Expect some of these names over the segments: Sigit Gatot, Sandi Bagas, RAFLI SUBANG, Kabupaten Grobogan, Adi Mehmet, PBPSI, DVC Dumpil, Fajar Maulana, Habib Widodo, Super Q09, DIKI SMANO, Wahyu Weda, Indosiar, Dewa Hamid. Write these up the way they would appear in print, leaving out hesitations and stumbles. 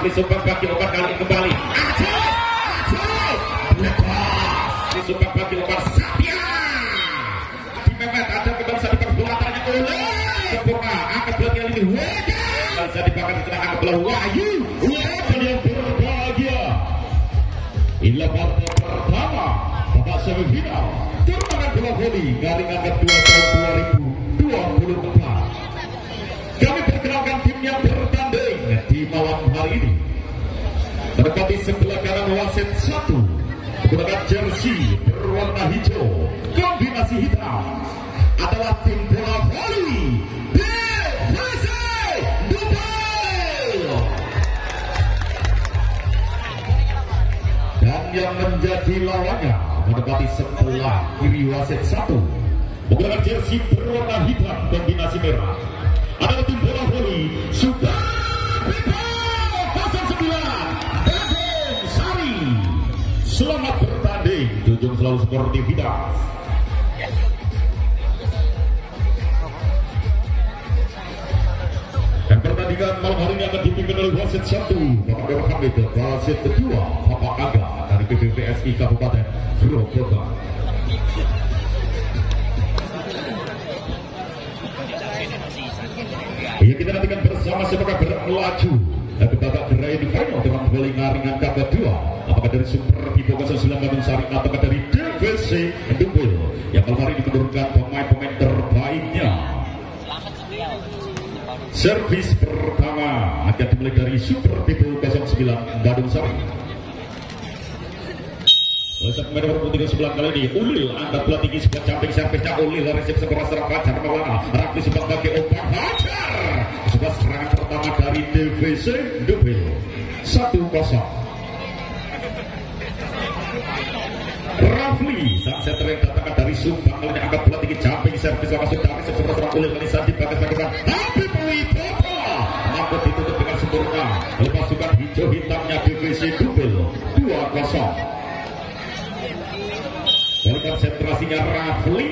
Rafli Subang bagi obat kali kembali. Acil, lepas. Di Subang bagi obat Sapia. Di Mehmet ada kembali bisa diperbolehkan itu. Sempurna, angkat belah kali ini. Wajah, bisa dipakai setelah angkat belah. Wahyu, wajah yang berbahagia. Inilah partai pertama babak semifinal turnamen bola voli garingan kedua tahun 2024. Kami perkenalkan tim yang bertanding di malam hari ini. Terdapat di sebelah kanan wasit 1 menggunakan jersey berwarna hijau kombinasi hitam adalah tim bola voli DVC Dumpil. Dan yang menjadi lawannya mendekati sebelah kiri wasit 1 menggunakan jersey berwarna hitam kombinasi merah adalah tim bola voli Super Q09 Dadeng Sari. Selamat bertanding, junjung selalu sportivitas. Dan pertandingan malam hari ini akan dipimpin oleh wasit 1 Bapak Dewa Hamid, wasit kedua Bapak Aga dari PBPSI Kabupaten Grobogan. Ya, kita nantikan bersama semoga berlaju ke babak gerai di final dengan bola ringan kedua. Apakah dari Super Q09 Bandung Sari atau dari DVC Dumpil yang malam hari diturunkan pemain-pemain terbaiknya. Servis pertama akan dimulai dari Super Q09 Bandung Sari. Lepas pemain nomor 39 kali ini Ulil angkat bola tinggi sebuah jumping servisnya Ulil resep sebuah serang Fajar Maulana. Rafli Subang bagi obat Fajar. Sebuah serangan pertama dari DVC Dumpil 1-0. Rafli saat setter yang datangkan dari Subang kali ini angkat bola tinggi jumping servis langsung dari sebuah serang Ulil kali saat dibatas-batas tapi Wibowo mampu ditutup dengan sempurna oleh pasukan hijau hitamnya DVC Dumpil 2-0. Konsentrasinya Rafli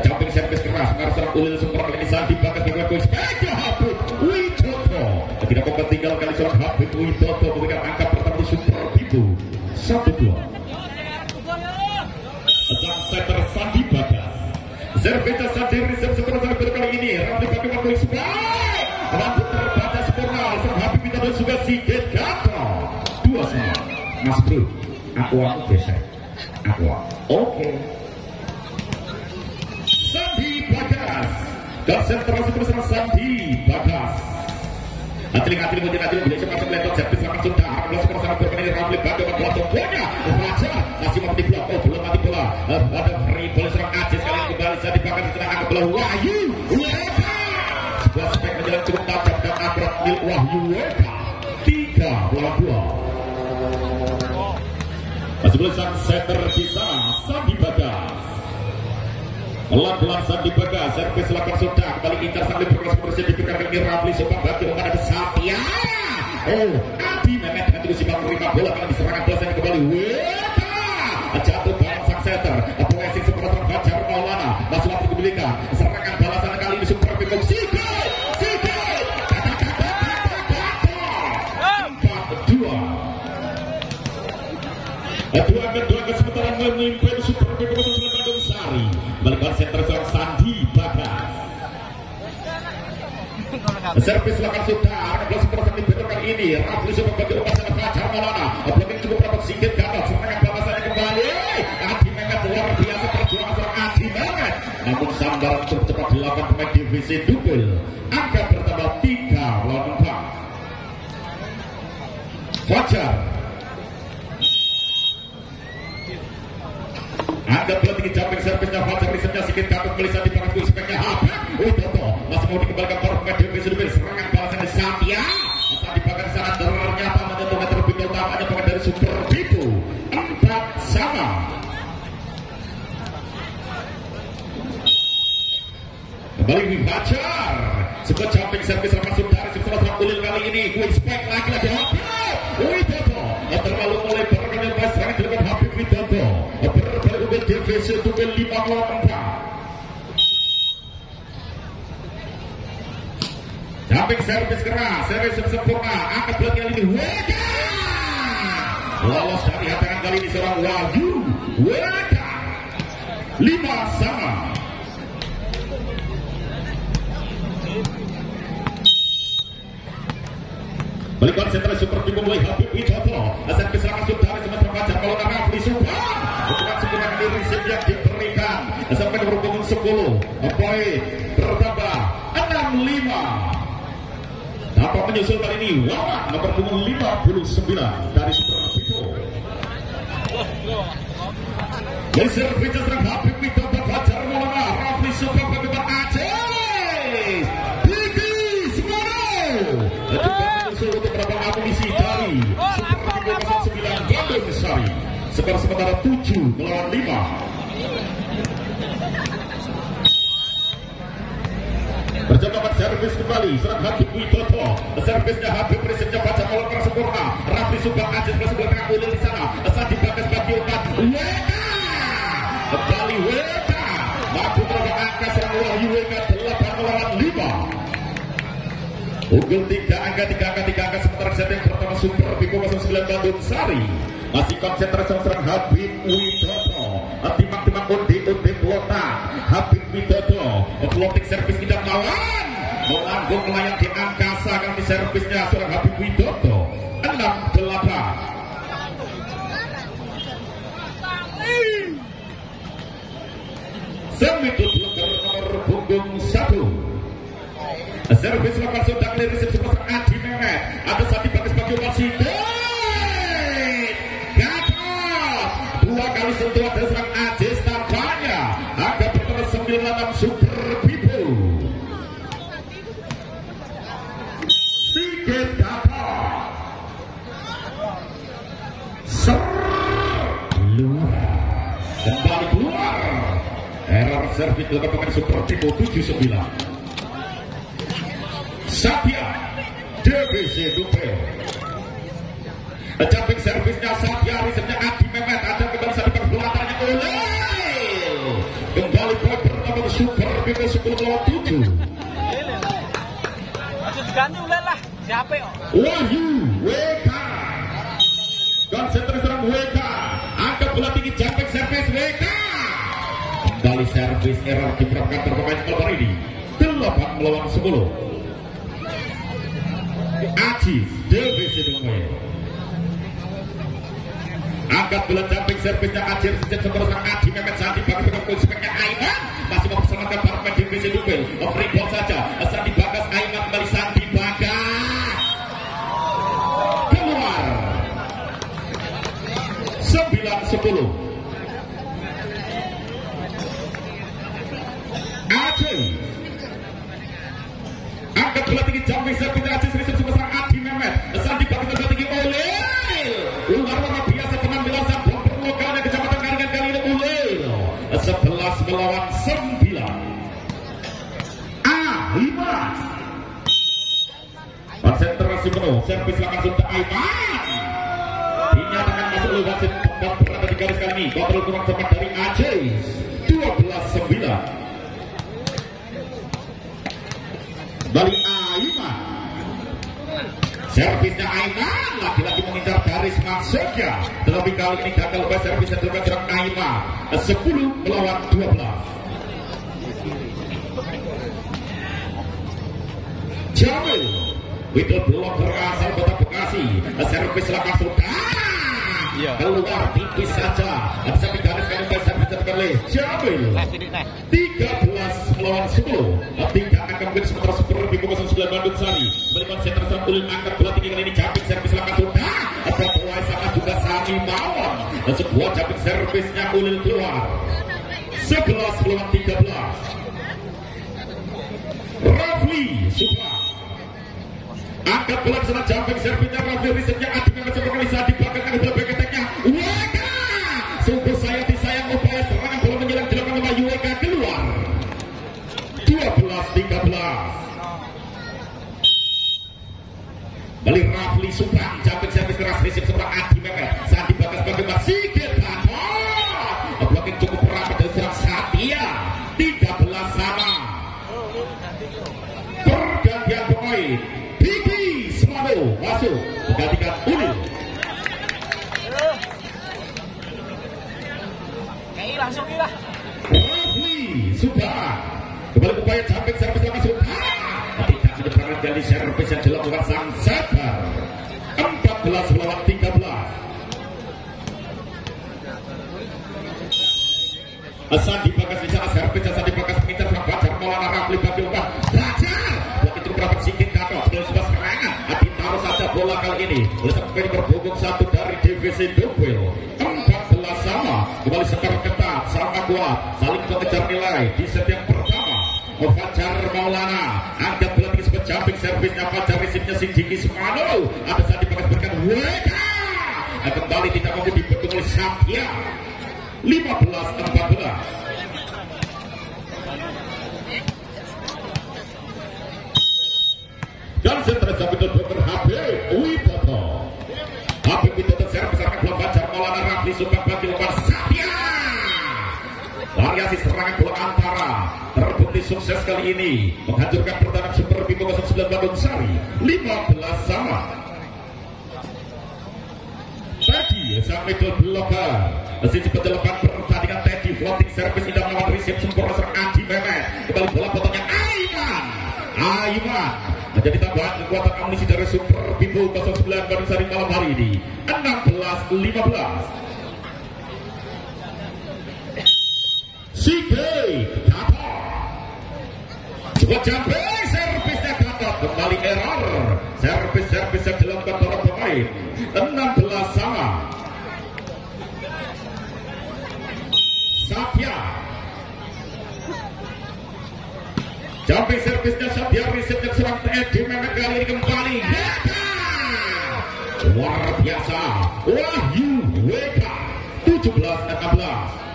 jumping servis keras serang Ulil super kali ini saat dibakas dengan kuis Mega Habib Widodo tidak mau ketinggalan kali serang Habib Widodo memberikan angka pertama Super itu 1-2. Sang setter Sandi Bagas servisnya Sandi Rizal super kali ini Rafli bagi kuis baik rambut terbaca sempurna serang Habib Widodo juga Sigit Gato 2-0. Mas Bro aku besek Aqua. Oke. Sandi Bagas. Konsentrasi besar Sandi Bagas. Atling boleh cepat meletot servis langsung dah. Bermain Rafli bagi bola tokonya. Raja masih mati bola. Oh, belum mati bola. Ada free boleh serang Ajis kali kembali saat dibakar serangan bola Wahyu. Weda. Sebuah spek menjelang cukup tajam dan akrat mil Wahyu Weda 3-2. Masih boleh sang setter di sana Sandi Bagas pelan-pelan Sandi Bagas servis lakukan sudah kembali incar sambil berproses dipikirkan ini Rafli Subang bagi orang ada Sapia. Oh Adi Mehmet dengan terus imbang terima bola kali diserangkan bola saya kembali Weda jatuh barang sang setter polesing seperti orang Fajar Maulana masih waktu dibelikan serangan balasan kali ini Super Q09 dua kesempatan memimpin Super Q09 Bandung Sari balik center seorang Sandi Bagas servis lakukan sudah kebelah super Sandi Bagas ini Rafli Subang bagi obat sana Fajar Maulana blocking cukup rapat Sigit Gatot serangan balasannya kembali Adi Mehmet luar biasa perjuangan seorang Adi Mehmet namun sandar cukup cepat 8 pemain DVC Dumpil angka bertambah 3-4. Fajar ada bola tinggi jumping servisnya Fajar risetnya Sigit Gatot melihat di tangan kuis speknya Habib Widodo masih mau dikembalikan para pemain DVC Dumpil serangan balasan Sapia saat dibakar sana ternyata menjatuhkan terlebih dahulu tamanya pemain dari Super Bibu 4-0. Kembali di Fajar sebuah jumping servis langsung dari seorang Ulil kali ini kuis spek lagi Habib Widodo terlalu melebar dengan pas serangan diberikan Habib Widodo DVC Dumpil 5-4. samping servis keras, servis sempurna, angkat belakang ini Weda, lolos dari hatangan kali ini seorang Wahyu Weda, 5 sama. Balik konsentrasi Super Q09 mulai Habib Widodo, aset keserangan sudah semester panjang kalau nama Rafli Subang, bukan sekurang dari resip yang diberikan, sampai berhubungan 10, poin bertambah 6-5. Dapat menyusul kali ini Wawan nomor punggung 59 dari Super Q09. Mesir Vincent serang Habib Widodo Fajar Maulana Rafli Subang pemimpin Aceh, DIKI SMANO. Untuk mendapatkan amunisi dari Super Q09 Bandung Sari. Skor sementara 7 melawan 5. Percobaan servis kembali serang Habib Widodo. Servisnya Habib Risetnya baca oleh sempurna. Rafli Subang Aceh sebelah tengah ulil di sana. Saat dibakas bagi Okan Weda. Kembali Weda. Mampu terhadap angka serang Wahyu Weda 8 melawan 5. Unggul 3 angka sementara set yang pertama Super Q09 Bandung Sari masih konsentrasi serang Habib Widodo, timak-timak undi pelotak Habib Widodo, pelotik servis tidak lawan melambung melayang di angkasa kali servisnya serang Habib Widodo 6-8. Semitut blogger nomor punggung 1. Servis lepas sudah clear resip seperti Adi Mehmet. Ada saat dipakai sebagai wasit. Gatot 2 kali sentuhan dari serang Ajis tampaknya. Agak bertemu 96 Super Bibu. Sigit Gatot. Kembali keluar. Error servis dilakukan pemain Super Bibu 79. Satya DVC Dumpil. Jumping servisnya Satya, risetnya Adi Mehmet. Ada kembali satu perbuatannya oleh kembali poin pertama Super Q09 10-7. Masuk ganti ulah lah siapa ya? Wahyu WK. Konsentrasi serang WK. Angkat bola tinggi jumping servis WK. Kembali servis error diterapkan terpemain kali ini 8 melawan 10. Aji DVC Dumpil angkat bola jumping servisnya Aji sejak seterusnya Aji Mehmet saat dibakas dengan kulit speknya Aiman masih mempersembahkan parmen DVC Dumpil free ball saja saat dibakas Aiman kembali saat dibakas keluar 9-10. Aji angkat bola tinggi jumping servisnya Aji saat dipakai strategi oleh luar biasa penampilan bomber lokalnya Kecamatan Karingan kali ini oleh 11 melawan 9. A5 konsentrasi penuh servis langsung ke Aiman dinyatakan masuk oleh wasit tempat berada di garis kami kontrol kurang tepat dari Ajis 12-9 dari Aiman. Servisnya Aiman lagi-lagi mengincar garis maksudnya, tetapi kali ini gagal oleh servisnya terhadap Aiman 10 melawan 12. Jamil Widul blok berasal kota Bekasi. Servis lepas sudah keluar tipis saja tapi garis kali oleh servisnya terkali Jamil 13 melawan 10. 3 angka mungkin sementara Super Q09 Bandung Sari berkonsentrasi ulin angkat bola tinggi kali ini jumping servis lakukan sudah ada peluang sama juga Sami Mawon dan sebuah jumping servisnya ulin keluar 11 melawan 13. Rafli Subang angkat bola di sana jumping servisnya Rafli risetnya Adi Mehmet sebuah kali saat dibakar angkat bola beketeknya Weka sungguh sayang disayang upaya serangan bola menjelang dilakukan sama Weka keluar 12-13. Balik Rafli Subang, jumping servis keras resip seberang Adi Mehmet saat dibakas bagaimana Sigit Gatot blocking cukup rapat dari serang Satya 13 sama. Pergantian pemain perhatikan dulu. Langsung lah. Rafli Subang kembali upaya campik servis lagi Subang. Ketika penyebaran jadi servis yang dilakukan sang setter 14 melawan 13. Hasan dibagas di sana servis Hasan dibagas mengincar sang Bajar Maulana Rafli bagi Bajar. Buat itu berapa sikit kakak belum sebuah serangan. Ditaruh saja bola kali ini oleh sampai berbobok satu dari DVC Dumpil. Kembali setar ketat, sangat kuat, saling mengejar nilai di setiap pertama. Fajar Maulana, angkat bola tinggi sempat jumping servisnya Fajar, resipnya si DIKI SMANO. Ada saat dipakai-pakai, weka! Kembali tidak mampu dibentuk oleh Syafia. 15-14. Dan setelah sampai dokter Habib Wibowo. Habib Wibowo servis akan bola Fajar Maulana Rafli Subang bagi lepas. Variasi serangan bola antara terbukti sukses kali ini menghancurkan pertahanan Super Q09 Bandung Sari 15-sama. Teddy sang middle blocker masih cepat dilepas pertandingan. Teddy floating service indah melawan resep sempurna serang Adi Mehmet. Kembali bola potongnya Aiman menjadi tambahan kekuatan amunisi dari Super Q09 Bandung Sari malam hari ini 16-15. Sikei Gatot cepat jumping servisnya Gatot kembali error servis yang dilakukan para pemain 16-sama. Satya jumping servisnya Satya riset yang serang Edi Mehmet kali ini kembali Weka luar biasa Wahyu Weka 17-16.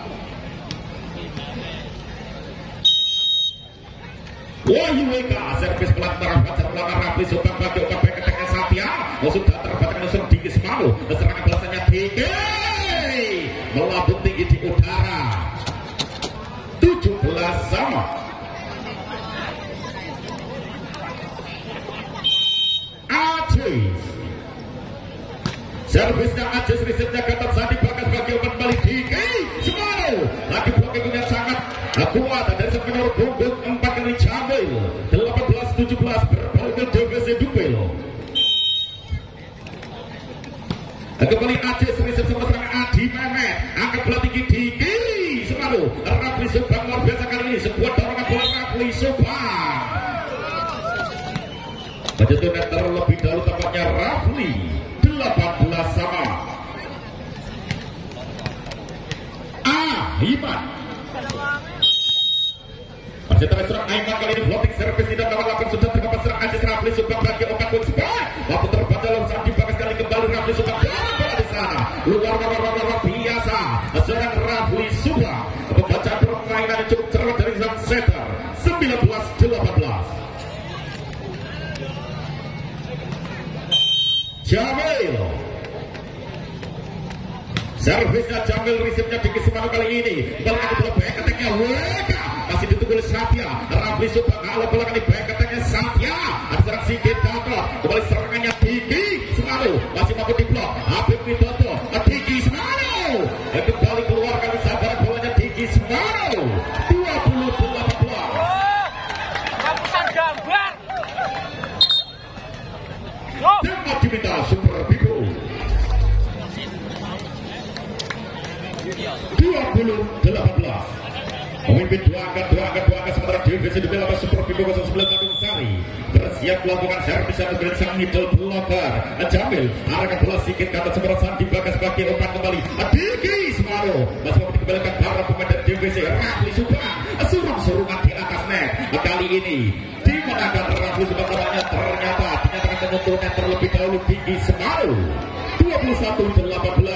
Wahyu Weka servis pelantara Fajar Maulana Rafli Subang bagi UKP keteknya Satya. Sudah terbatas musuh DIKI SMANO. Serangan balasannya DIKI melambung tinggi di udara. 17-sama. Ajis servisnya Ajis risetnya Gatot Sandi bagas bagi kembali DIKI SMANO. Lagi blok itu yang sangat kuat dari sepenuh bungkus 18-17 berbalik ke DVC Dumpil. Kembali Ajis resep sama serangan Adi Mehmet. Angkat bola tinggi DIKI SMANO. Rafli Subang luar biasa kali ini. Sebuah dorongan bola Rafli Subang. Menjatuhkan terlebih dahulu tampaknya Rafli 18-sama. Aiman masih terus serang Aiman kali ini floating servis tidak dapat lakukan sudah terkepar serang Ajis Rafli Subang bagi Okan Bunsbay waktu terbaca lalu saat dibakas kali kembali Rafli Subang bola di sana luar biasa serang Rafli Subang membaca permainan yang cukup cermat dari sang setter 19-18. Jamil servisnya Jamil resipnya DIKI SMANO kali ini balik bola back attacknya Weka masih ditunggu oleh Satya. Rafli Subang kalau bola kali back attacknya Satya ada serang sikit Gatot kembali serangannya DIKI SMANO masih mampu diblok Habib Widodo DIKI SMANO kembali keluar kali sabaran bolanya DIKI SMANO 20-18. Hapusan gambar tempat diminta Super Bigo 20-18. Pemimpin dua angka sementara DVC Dumpil lawan Super Q09 Bandung Sari bersiap melakukan servis yang menggerak sang middle blocker Jamil arahkan bola sikit kata sementara Sandi bagas bagi umpan kembali DIKI SMANO masih mampu dikembalikan para pemain dari DVC. Rafli Subang surung-surungan di atas net kali ini dimenangkan Rafli Subang namanya ternyata dinyatakan menuntunkan terlebih dahulu DIKI SMANO 21-18.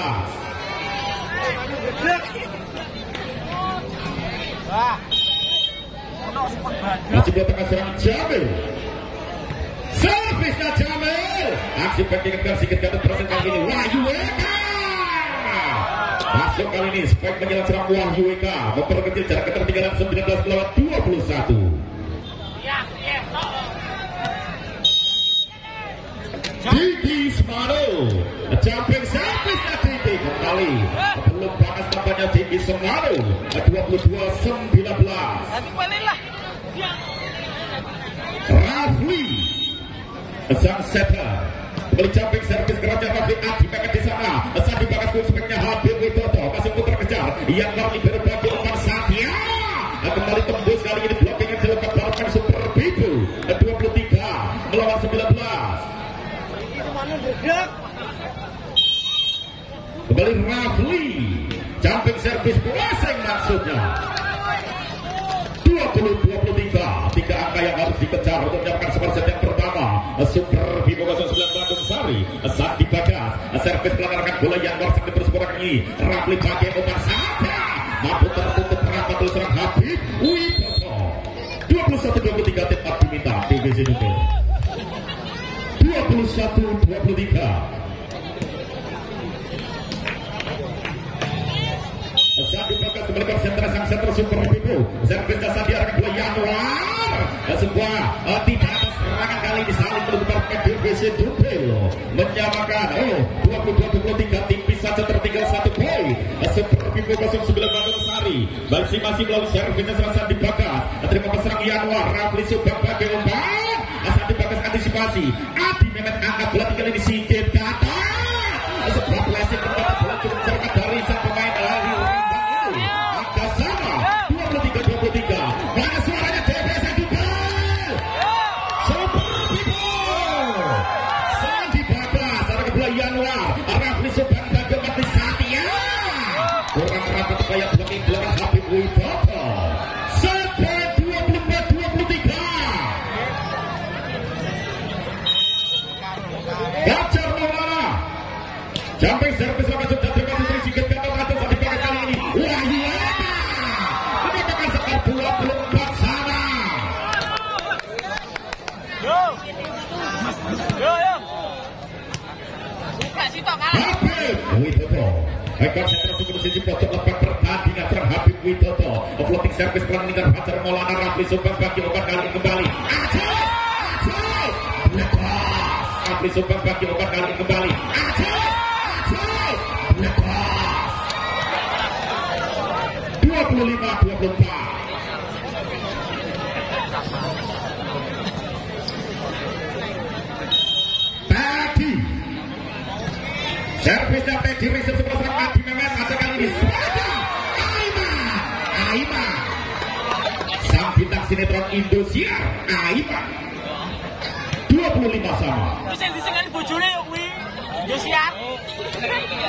Masih buat tengah serang Jamil. Servisnya Jamil. Aksi pendidikan sikit Gatot terasa kali ini Wahyu Weka. Masuk kali ini spek menyerang serang Wahyu Weka. Memperkecil jarak ketertinggalan 19-21. DIKI SMANO Jumping service tadi tiga kali. Belum panas tampaknya DIKI Semano 22-19. Rafli sang setter kembali jumping service kerajaan Rafli Adi Mekan di sana. Sandi bakas kunspeknya Habib Widodo masih putar kejar yang lari berbagi umpan Satya kembali tembus kali ini blocking yang dilakukan barkan Super Q09 23 melawan 19. Kembali Rafli jumping servis puasing maksudnya 20-23 tiga angka yang harus dikejar untuk menyiapkan skor set yang pertama. Super Q09 Bandung Sari saat dibagas servis pelanggaran bola yang warsang terus ini Rafli pakai umpan saja mampu tertutup rapat oleh serang Habib Widodo 21-23 tetap diminta DVC Dumpil 21-23. Saat dipakai sebagai center sang center Super Q09 servis dasar diarahkan oleh Yanuar sebuah tidak ada serangan kali ini saling menutup DVC Dumpil menyamakan 22-23 tipis saja tertinggal 1 poin. Super Q09 Bandung Sari balsi masih melawan servisnya serasa dibagas terima peserang Yanuar Rafli Subang pakai umpan saat dibagas antisipasi Adi Mehmet angkat bola tinggal ini singkir kata sebuah pelasi tempat bola cukup serangkat dari sang pemain lari kayak blocking belakang Habib Widodo sampai 24-23 Gajar Maulana jumping servis sama sudah terima sering sikit gatot atas saat dipakai kali ini Wahyuana mendapatkan skor 24 sana Habib Widodo rekor setelah sebelum sisi pojok lepas pertandingan serang Habib Widodo floating service pelan dengan Gajar Maulana Rafli Subang bagi umpan kali ini kembali Aceh lepas Rafli Subang bagi umpan kali ini kembali Aceh lepas 25-24 servis sampai diri sebelah serang Adi Mehmet ada kali ini saja Aiman sang bintang sinetron Indosiar Aiman 25 sama bisa disengan bojone kuwi Indosiar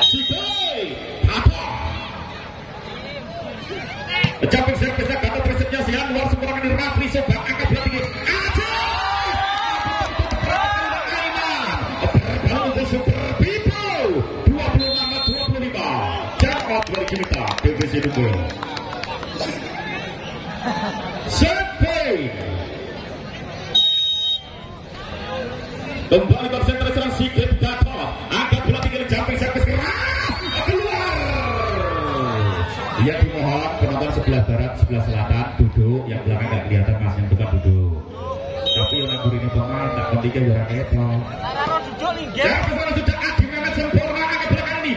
Sidai apa mencapai servisnya gatot resepnya si Anwar semuanya ini Rafli Subang angkat bola tinggi aja berbau Super Q09 kita DVC Dumpil sampai kembali konsentrasi serang sikit Gatot angkat bola tinggi jumping servis keras keluar ya dimohon penonton sebelah barat sebelah selatan duduk yang belakang nggak kelihatan mas yang bukan duduk tapi yang ngabur ini pemain tak pentingnya orang itu jangan orang sudah Adi Mehmet sempurna angkat bola kali ini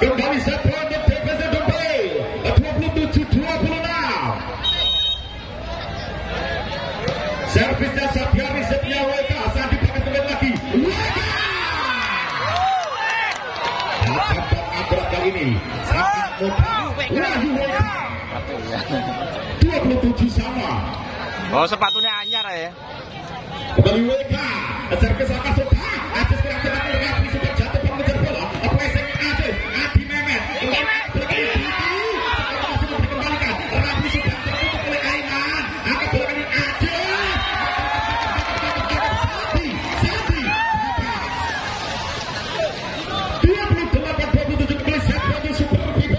kembali satu untuk DVC Dumpil 27-26 servisnya Satya risetnya Weka saat dipakai kembali lagi Weka dapat abrak kali ini satu Wahyu Weka 27 sama oh sepatunya anyar ya kembali Weka servis akan suka atas gerak cepat Rafli Subang jatuh pengejar bola pesek atas Adi Mehmet Mehmet bergerak itu setelah sudah dikembalikan Rafli Subang tertutup oleh Aiman angkat bola ini atas Sati 28-27 kembali set bagi Super Q09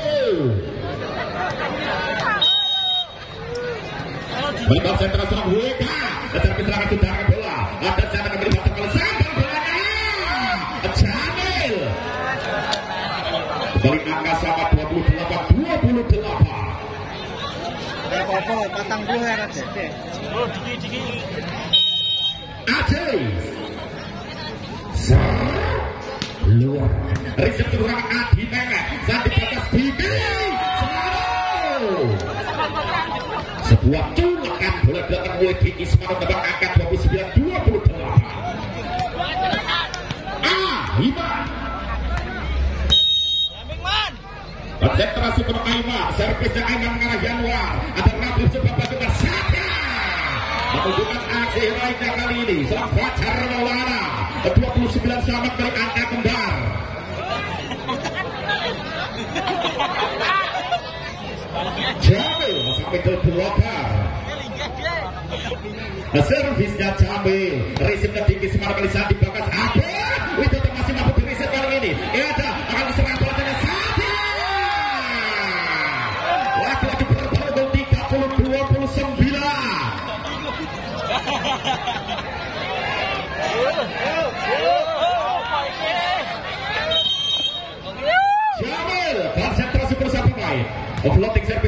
balik sentra serang WK dasar keterangan sudah angkat bola ada sana kembali masuk oleh Sandang bolanya Jamil kembali angka sama 28-28 Pol, patang bulan aja. Oh, diki. Aja. Luar. Resep kurang adi merah. Saat dibatas bibi. Sebuah curakan bola belakang oleh DIKI SMANO tebak angka 29-28. Iman. Konsentrasi pertama, servisnya Anang mengarah Januar. Ada Rafli Subang pasukan Saka. Menunjukkan aksi lainnya kali ini. Selang Fajar Maulana. 29 selamat dari angka kembar. Jamil sampai ke belakang. Servisnya Jamil. Resipnya DIKI SMANO kali saat dibakas Abel. Widya masih mampu dirisip kali ini. Ada akan diserang bola. Jamil, konsentrasi bersama pemain. Offloading